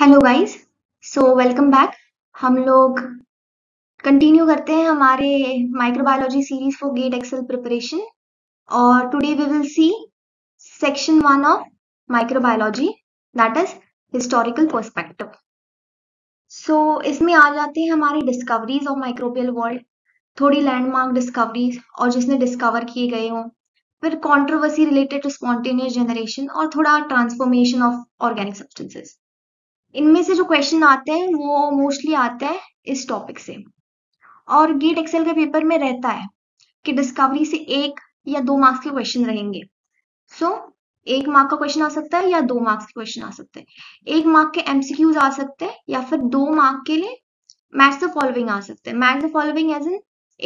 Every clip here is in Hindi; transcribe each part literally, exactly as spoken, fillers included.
Hello guys, so welcome back. हम लोग कंटिन्यू करते हैं हमारे microbiology series for GATE XL preparation और today we will see section one of microbiology that is historical perspective. So इसमें आ जाते हैं हमारी डिस्कवरीज ऑफ माइक्रोबियल वर्ल्ड, थोड़ी लैंडमार्क डिस्कवरीज और जिसने डिस्कवर किए गए हों, फिर controversy related to spontaneous generation और थोड़ा ट्रांसफॉर्मेशन ऑफ ऑर्गेनिक सब्सटेंसेस। इनमें से जो क्वेश्चन आते हैं वो मोस्टली आता है इस टॉपिक से और गेट एक्सेल के पेपर में रहता है कि डिस्कवरी से एक या दो मार्क्स के क्वेश्चन रहेंगे। सो so, एक मार्क का क्वेश्चन आ सकता है या दो मार्क्स के क्वेश्चन आ सकते हैं, एक मार्क के एमसीक्यूज आ सकते हैं या फिर दो मार्क के लिए मैच द फॉलोइंग आ सकते हैं। Match the following as in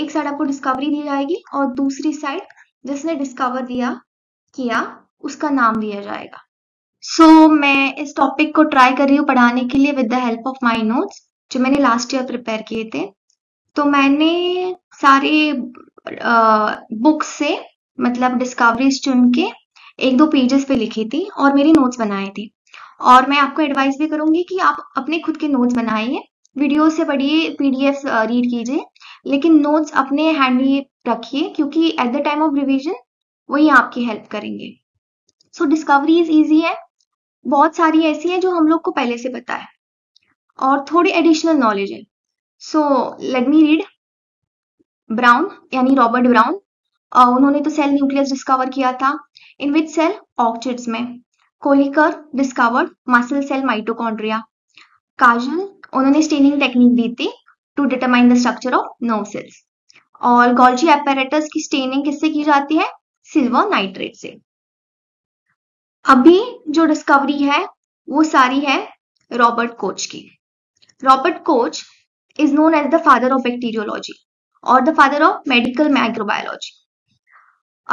एक साइड आपको डिस्कवरी दी जाएगी और दूसरी साइड जिसने डिस्कवर दिया किया उसका नाम दिया जाएगा। सो so, मैं इस टॉपिक को ट्राई कर रही हूँ पढ़ाने के लिए with the help of my notes जो मैंने लास्ट ईयर प्रिपेयर किए थे। तो मैंने सारे बुक्स से मतलब डिस्कवरीज चुन के एक दो पेजेस पे लिखी थी और मेरी नोट्स बनाए थे और मैं आपको एडवाइस भी करूँगी कि आप अपने खुद के नोट्स बनाइए, वीडियो से पढ़िए, पीडीएफ रीड कीजिए, लेकिन नोट्स अपने हैंडी रखिए क्योंकि at the time of revision वही आपकी हेल्प करेंगे। सो डिस्कवरी इज ईजी है, बहुत सारी ऐसी है जो हम लोग को पहले से पता है और थोड़ी एडिशनल नॉलेज है। So let me read. Brown यानी रॉबर्ट ब्राउन, उन्होंने तो सेल न्यूक्लियस डिस्कवर किया था। In which cell? ऑर्चिड्स में। Kolliker discovered muscle cell mitochondria. Cajal, उन्होंने स्टेनिंग टेक्निक दी थी to determine the structure of nerve cells. और गोल्जी एपेरेटस की स्टेनिंग किससे की जाती है? सिल्वर नाइट्रेट से। अभी जो डिस्कवरी है वो सारी है रॉबर्ट कोच की। Robert Koch is known as the father of bacteriology और the father of medical microbiology.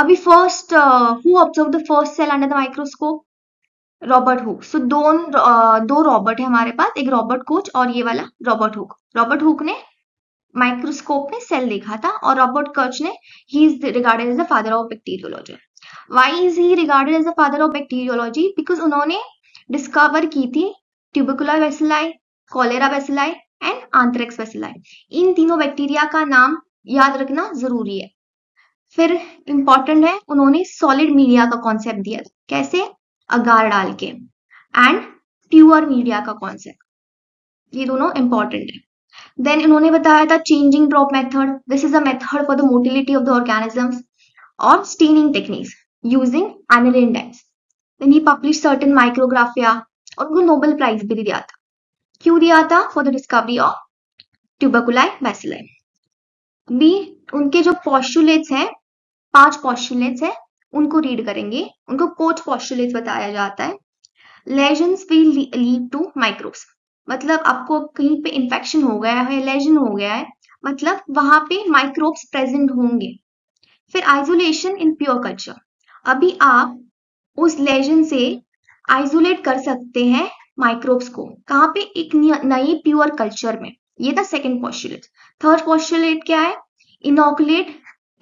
अभी first who observe the first cell under the microscope? Robert Hooke. So दो दो रॉबर्ट है हमारे पास, एक रॉबर्ट कोच और ये वाला रॉबर्ट हुक। रॉबर्ट हुक ने माइक्रोस्कोप में सेल देखा था और रॉबर्ट कोच ने, he is regarded as the father of bacteriology. Why is he regarded as the father of bacteriology? Because उन्होंने डिस्कवर की थी tubercular bacilli, cholera bacilli and anthrax bacilli। इन तीनों बैक्टीरिया का नाम याद रखना जरूरी है। फिर इम्पोर्टेंट है, उन्होंने सॉलिड मीडिया का कॉन्सेप्ट दिया। कैसे? अगार डाल के। एंड प्योर मीडिया का कॉन्सेप्ट, ये दोनों इंपॉर्टेंट है। देन उन्होंने बताया था changing drop method, this is a method for the motility of the organisms. और staining techniques using aniline dyes। Then he published certain micrographia और उनको नोबेल प्राइज भी दिया था। क्यों दिया था? For the discovery of tuberculosis bacilli। B, उनके जो postulates हैं, पांच postulates हैं, उनको रीड करेंगे। उनको कोच postulates बताया जाता है। Lesions will lead to microbes, मतलब आपको कहीं पे infection हो गया है, लेजन हो गया है, मतलब वहां पे माइक्रोब्स प्रेजेंट होंगे। फिर आइसोलेशन इन प्योर कल्चर, अभी आप उस लेजन से आइसोलेट कर सकते हैं माइक्रोब्स को, कहाँ पे? एक नई प्योर कल्चर में। ये था सेकंड पोस्टुलेट। थर्ड पोस्टुलेट क्या है? इनोकुलेट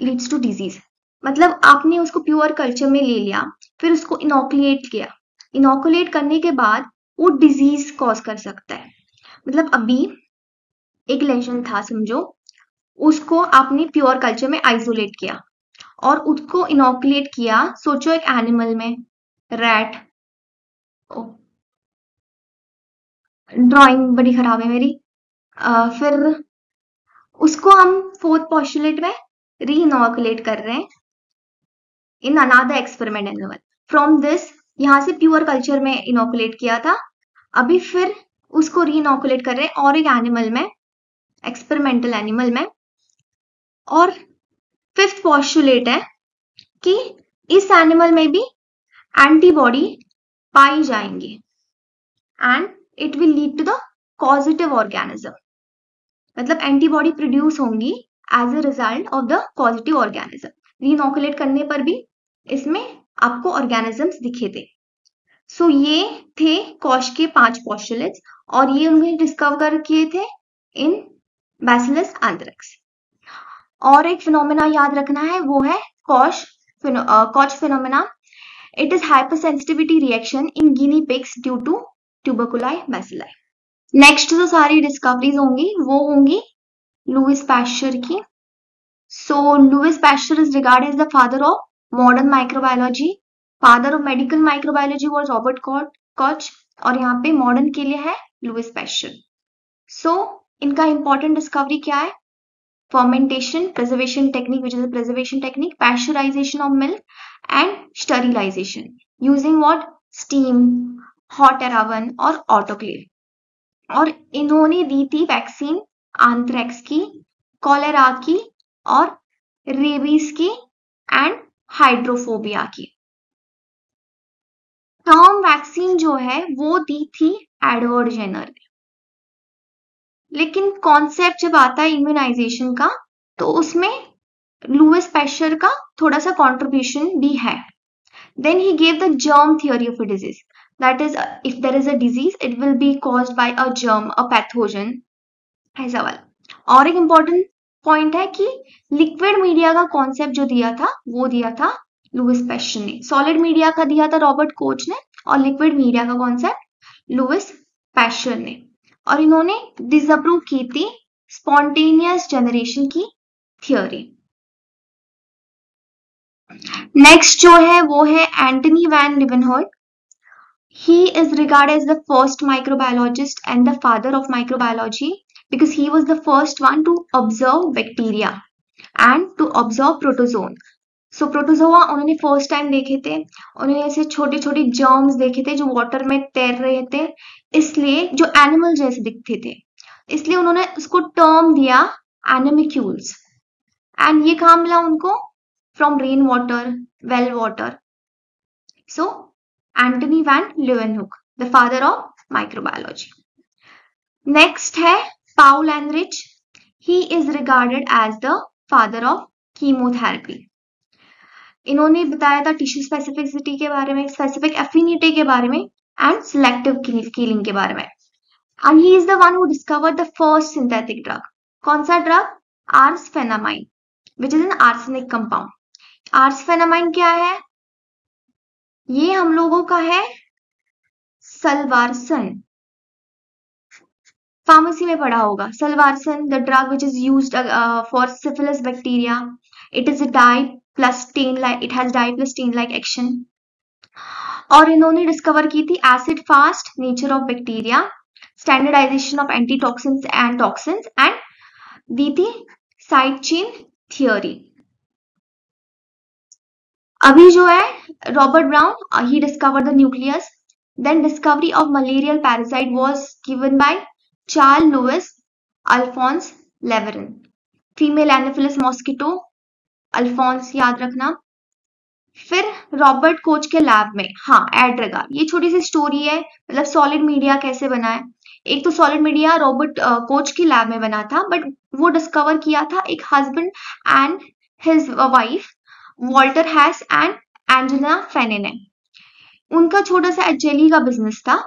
लीड्स टू डिजीज, मतलब आपने उसको प्योर कल्चर में ले लिया फिर उसको इनोकुलेट किया, इनोकुलेट करने के बाद वो डिजीज कॉज कर सकता है। मतलब अभी एक लेजन था समझो, उसको आपने प्योर कल्चर में आइसोलेट किया और उसको इनोकुलेट किया, सोचो एक एनिमल में, रैट। ड्राइंग बड़ी खराब है मेरी। आ, फिर उसको हम फोर्थ पोस्टुलेट में री इनोकुलेट कर रहे हैं in another experiment animal. From this, यहाँ से प्योर कल्चर में इनोकुलेट किया था, अभी फिर उसको री इनोकुलेट कर रहे हैं और एक एनिमल में, एक्सपेरिमेंटल एनिमल में। और फिफ्थ पॉस्टुलेट है कि इस एनिमल में भी एंटीबॉडी पाई जाएंगे and it will lead to the causative organism, मतलब एंटीबॉडी प्रोड्यूस होंगी as a result of the causative organism. Reinoculate करने पर भी इसमें आपको ऑर्गेनिजम्स दिखे थे। सो so, ये थे कोश के पांच पॉस्टुलेट्स और ये उन्होंने डिस्कवर किए थे इन बैसिलस एंथ्रेक्स। और एक फिनोमेना याद रखना है, वो है Koch Koch phenomena. It is hypersensitivity reaction in guinea pigs due to tuberculosis bacilli. Next जो सारी डिस्कवरीज होंगी वो होंगी लुइस पैस्चर की. So Louis Pasteur is regarded as the father of modern microbiology. Father of medical microbiology was Robert Koch और यहाँ पे मॉडर्न के लिए है लुइस पैस्चर. सो इनका इंपॉर्टेंट डिस्कवरी क्या है? Fermentation preservation technique which is a preservation technique, pasteurisation of milk and sterilisation using what steam, hot air oven और ऑटोक्लेव. और इन्होंने दी थी वैक्सीन आंथ्रेक्स की, कॉलेरा की और रेबीज की एंड हाइड्रोफोबिया की. टर्म वैक्सीन जो है वो दी थी एडवर्ड जेनर. लेकिन कॉन्सेप्ट जब आता है इम्यूनाइजेशन का तो उसमें लुइस पैस्चर का थोड़ा सा कॉन्ट्रीब्यूशन भी है. Then he gave the germ theory of a disease, that is if there is a disease it will be caused by a germ, a pathogen, ऐसा वाला. और एक इम्पॉर्टेंट पॉइंट है कि लिक्विड मीडिया का कॉन्सेप्ट जो दिया था वो दिया था लुइस पैस्चर ने. सॉलिड मीडिया का दिया था रॉबर्ट कोच ने और लिक्विड मीडिया का कॉन्सेप्ट लुइस पैस्चर ने. और इन्होंने डिसअप्रूव की थी स्पॉन्टेनियस जनरेशन की थियोरी. नेक्स्ट जो है वो है Antony van Leeuwenhoek. He is regarded as the first microbiologist and the father of microbiology because he was the first one to observe bacteria and to observe protozoan. So protozoa उन्होंने first time देखे थे. उन्होंने ऐसे छोटे छोटे germs देखे थे जो water में तैर रहे थे, इसलिए जो animal जैसे दिखते थे, इसलिए उन्होंने उसको term दिया animalcules. And ये कहाँ मिला उनको? From rain water, well water. So Antonie van Leeuwenhoek, the father of microbiology. Next है Paul Ehrlich. He is regarded as the father of chemotherapy. इन्होंने बताया था टिश्यू स्पेसिफिसिटी के बारे में, स्पेसिफिक एफिनिटी के बारे में एंड सिलेक्टिव कीलिंग के बारे में. And he is the one who discovered the first synthetic drug. कौन सा drug? Arsphenamine, which is an arsenic compound. Arsphenamine क्या है? ये हम लोगों का है सलवारसन, फार्मेसी में पढ़ा होगा. सलवारसन, the drug which is used for syphilis bacteria. It is dye plus stain like, it has dye plus stain like action. और इन्होंने डिस्कवर की थी acid fast nature of bacteria, standardization of antitoxins and toxins and दी थी साइड चेन थियोरी. अभी जो है Robert Brown, he discover the nucleus. Then discovery of malarial parasite was given by Charles Louis Alphonse Laveran. Female Anopheles mosquito, Alphonse याद रखना. फिर रॉबर्ट कोच के लैब में, हाँ, एड्रेगा. ये छोटी सी स्टोरी है, मतलब सॉलिड मीडिया कैसे बना है. एक तो सॉलिड मीडिया रॉबर्ट कोच के लैब में बना था, बट वो डिस्कवर किया था एक husband and his wife Walter Hesse and Angelina Fanny ने. उनका छोटा सा जेली का बिजनेस था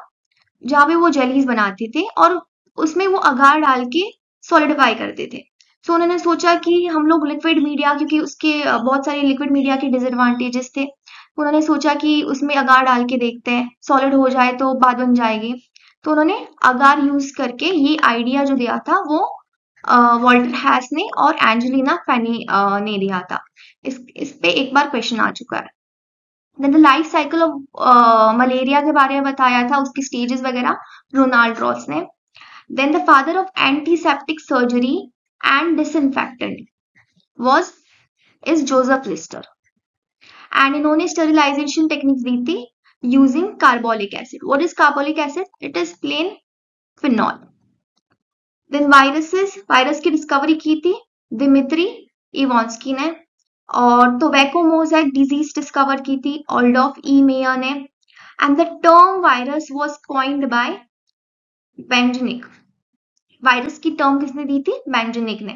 जहाँ पे वो जेलीज बनाते थे और उसमें वो अगार डाल के सॉलिडिफाई करते थे. सो so, उन्होंने सोचा कि हम लोग लिक्विड मीडिया, क्योंकि उसके बहुत सारे लिक्विड मीडिया के डिसएडवांटेजेस थे, उन्होंने सोचा कि उसमें अगार डाल के देखते हैं, सॉलिड हो जाए तो बात बन जाएगी. तो उन्होंने अगार यूज करके ये आइडिया जो दिया था वो वॉल्टर हेस ने और एंजेलिना फेनी ने दिया था. इस इस पे एक बार क्वेश्चन आ चुका है. The life cycle of malaria के बारे में बताया था, उसकी स्टेजेस वगैरह रोनाल्ड रॉस ने. Then the father of antiseptic surgery and disinfectant was is Joseph Lister. And इन्होंने sterilization techniques दी थी using carbolic acid. What is carbolic acid? It is plain phenol. Then viruses, virus की discovery की थी Dmitri Ivanovski ने. और tobacco mosaic disease discover की थी Adolf Mayer ने. And the term virus was coined by Beijerinck. Virus की टर्म किसने दी थी? बेंजेरिक ने.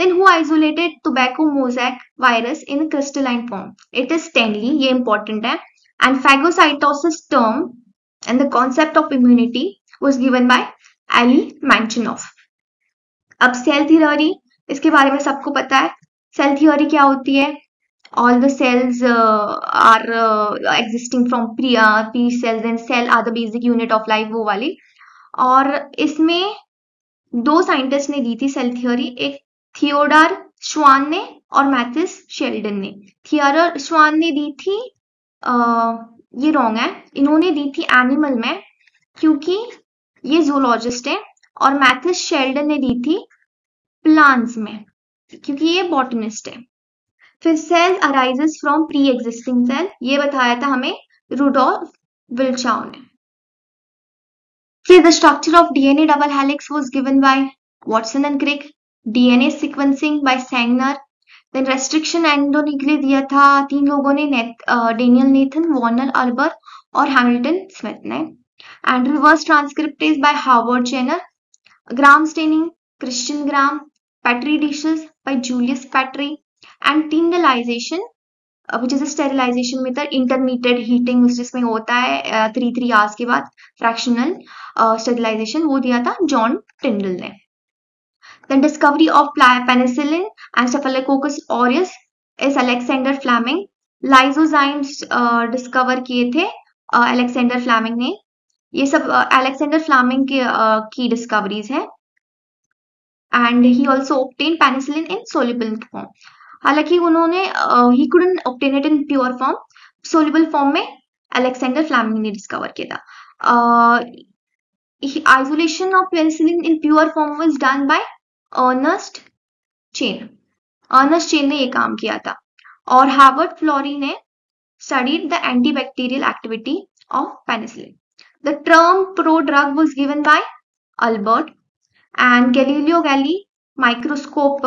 Then who isolated tobacco mosaic virus in crystalline form? It is Stanley. ये important है. And phagocytosis term and the concept of immunity was given by Elie Metchnikoff. अब सेल थ्योरी, इसके बारे में सबको पता है. सेल थ्योरी क्या होती है? all the cells uh, are uh, existing from pre uh, pre cells, and cell are the basic unit of life, वो वाली. और इसमें दो साइंटिस्ट ने दी थी सेल थियोरी, एक थियोडर श्वान ने और मैथिस शेल्डन ने. थियोडर श्वान ने दी थी आ, ये रॉन्ग है, इन्होंने दी थी एनिमल में क्योंकि ये जूलॉजिस्ट है, और मैथिस शेल्डन ने दी थी प्लांट्स में क्योंकि ये बॉटनिस्ट है. फिर cell arises from pre existing cell, ये बताया था हमें रुडोल्फ विल्चाओ ने. फिर the structure of DNA double helix was given by Watson and Crick, DNA sequencing by Sanger. Then restriction endonuclear दिया था तीन लोगों ने, डेनियल नेथन, वार्नर अर्बर और हैमिल्टन स्मिथ ने. And reverse transcriptase by Howard चेनर, Gram staining, Christian Gram, Petri dishes by Julius Petri. And tyndallization which is a sterilization method, intermittent heating जिसमें होता है थ्री थ्री आवर्स के बाद फ्रैक्शनल स्टेरिलाइजेशन, वो दिया था जॉन टिंडल ने. Then discovery of penicillin and Staphylococcus aureus is Alexander Fleming. Lysozymes डिस्कवर किए थे अलेक्सेंडर फ्लेमिंग ने. ये सब अलेक्सेंडर फ्लेमिंग के की डिस्कवरीज है. And he also obtained penicillin in soluble form. हालांकि उन्होंने he couldn't obtain it in pure form, soluble form में अलेक्सेंडर फ्लेमिंग ने डिस्कवर किया था. Isolation of penicillin in pure form was done by Ernest Chain, Ernest Chain ने ये काम किया था. और हार्वर्ड फ्लोरी ने studied the antibacterial activity of penicillin. The term pro drug was given by Albert and Galileo Galilei microscope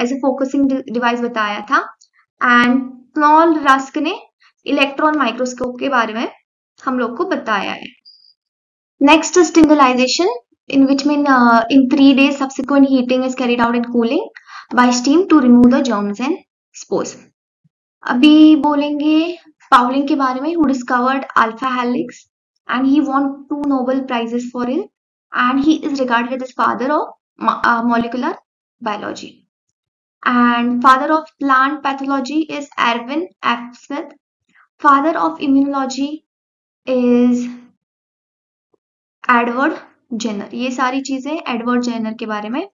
as a focusing device बताया था. एंड पॉल रस्क ने इलेक्ट्रॉन माइक्रोस्कोप के बारे में हम लोग को बताया है. Next is tyndallization, in which mean in three days subsequent heating is carried out and cooling by steam to remove the germs and spores. अभी बोलेंगे पाउलिंग के बारे में, who discovered alpha helix and he won two Nobel prizes for it, and he is regarded as father of molecular biology. And father of plant pathology is Erwin F. Smith. Father of immunology is Edward Jenner. ये सारी चीजें Edward Jenner के बारे में.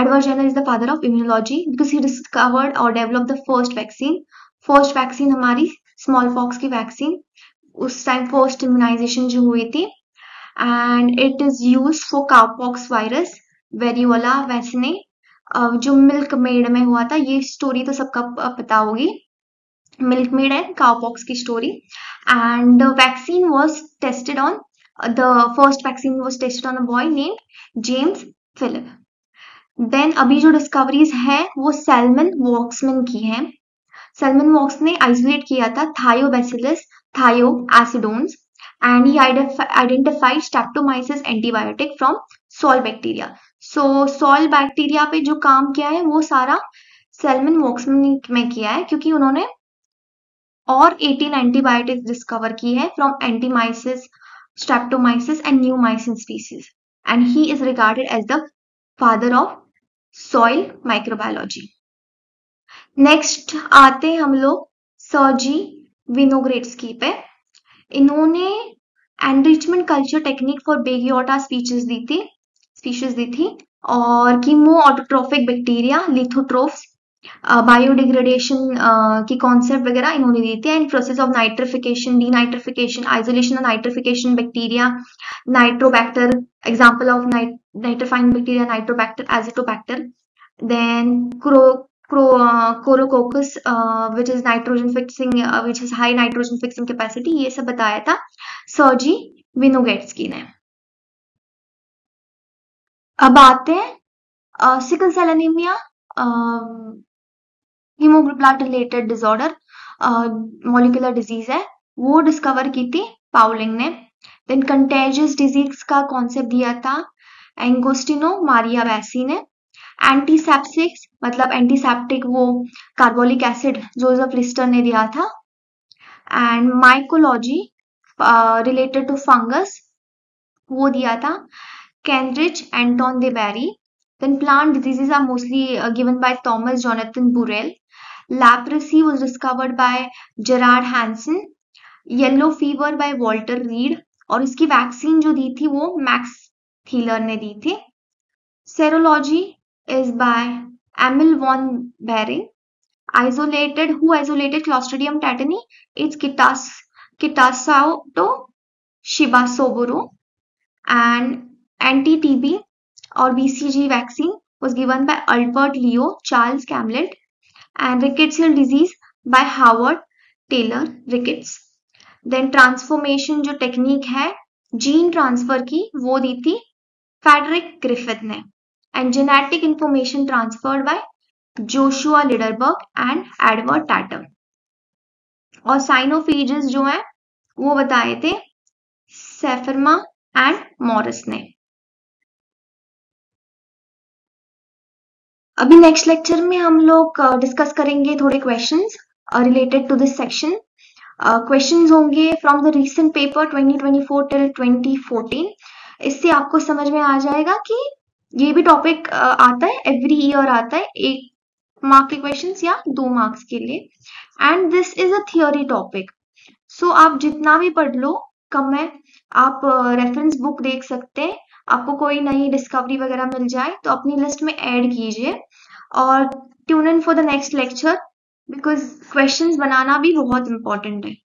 Edward Jenner is the father of immunology because he discovered or developed the first vaccine. First vaccine हमारी smallpox की vaccine. उस time first immunization जो हुई थी. And it is used for cowpox virus. Variola vaccine जो मिल्क मेड में हुआ था, ये स्टोरी तो सबका पता होगी, मिल्क मेड एंड काउपॉक्स की story. And vaccine was tested on the first vaccine was tested on a boy named James Philip. Then अभी जो डिस्कवरीज है वो सेलमन वॉक्समैन की है. सेलमन वॉक्स ने आइसोलेट किया था Thiobacillus thiooxidans, and he identified Streptomyces antibiotic from soil bacteria. So soil bacteria पे जो काम किया है वो सारा सेलमन वॉक्समैन में किया है, क्योंकि उन्होंने और अठारह एंटीबायोटिक्स डिस्कवर की है from actinomyces, Streptomyces and neomycin species. And he is regarded as the father of soil microbiology. Next आते हैं हम लोग सर्जी विनोग्रेड्स्की पे. इन्होंने enrichment culture technique for Beggiatoa species दी थी स्पीशीज दी थी और chemoautotrophic bacteria, lithotrophs, biodegradation की कॉन्सेप्ट वगैरह इन्होंने दी थी. And process of nitrification, denitrification, isolation of nitrification bacteria, Nitrobacter, example of nitrifying bacteria Nitrobacter, Azotobacter. Then क्रो कोरोकोकस which is nitrogen fixing, which is high nitrogen fixing capacity, ये सब बताया था सर्जी विनोग्रेड्स्की ने. अब आते हैं sickle cell anaemia, haemoglobin related disorder, molecular disease है, वो डिस्कवर की थी पाउलिंग ने. देन कंटेजियस डिजीज का कॉन्सेप्ट दिया था एंगोस्टिनो मारिया बैसी ने. एंटीसेप्सिक मतलब एंटीसेप्टिक वो कार्बोलिक एसिड जोसेफ लिस्टर ने दिया था. And mycology related to fungus वो दिया था कैंड्रिज Anton de Bary. Then plant diseases are mostly given by Thomas Jonathan Burrill. Leprosy was discovered by Gerard Hansen, yellow fever by Walter Reed, और इसकी वैक्सीन जो दी थी वो मैक्स थीलर ने दी थी. Serology is by Emil von Behring. Isolated who isolated Clostridium tetani it's किटास Kitasato Shibasaburo. And anti TB और BCG vaccine was given by Albert Leo, Charles Camlet, and rickettsial disease by Howard Taylor Ricketts. Then transformation जो technique है gene transfer की वो दी थी Frederick Griffith ने, and genetic information transferred by Joshua Lederberg and Edward Tatter. और साइनोफेजेस जो हैं वो बताए थे सेफर्मा एंड मॉरिस ने. अभी नेक्स्ट लेक्चर में हम लोग डिस्कस करेंगे थोड़े questions related to this section. Questions होंगे from the recent paper twenty twenty four till twenty fourteen. इससे आपको समझ में आ जाएगा कि ये भी टॉपिक uh, आता है एवरी ईयर आता है, एक मार्क के क्वेश्चंस या दो मार्क्स के लिए. And this is a theory topic, so आप जितना भी पढ़ लो कम है. आप रेफरेंस uh, बुक देख सकते हैं, आपको कोई नई डिस्कवरी वगैरह मिल जाए तो अपनी लिस्ट में ऐड कीजिए. और tune in for the next lecture because questions बनाना भी बहुत इंपॉर्टेंट है.